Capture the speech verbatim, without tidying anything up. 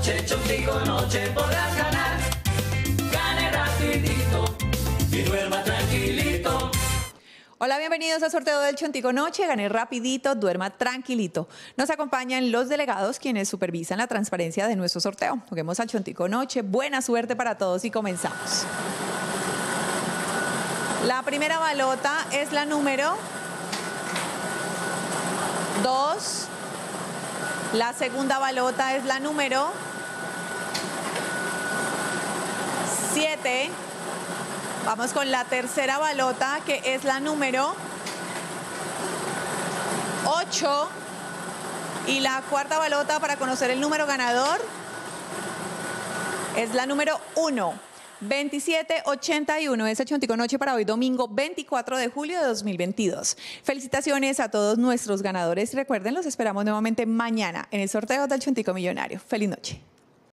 noche, Chontico noche podrás ganar. Gane rapidito y duerma tranquilito. Hola, bienvenidos al sorteo del Chontico Noche. Gane rapidito, duerma tranquilito. Nos acompañan los delegados quienes supervisan la transparencia de nuestro sorteo. Juguemos al Chontico Noche. Buena suerte para todos y comenzamos. La primera balota es la número dos. La segunda balota es la número siete. Vamos con la tercera balota, que es la número ocho. Y la cuarta balota, para conocer el número ganador, es la número uno. veintisiete ochenta y uno es el Chontico Noche para hoy domingo veinticuatro de julio de dos mil veintidós. Felicitaciones a todos nuestros ganadores. Recuerden, los esperamos nuevamente mañana en el sorteo del Chontico Millonario. Feliz noche.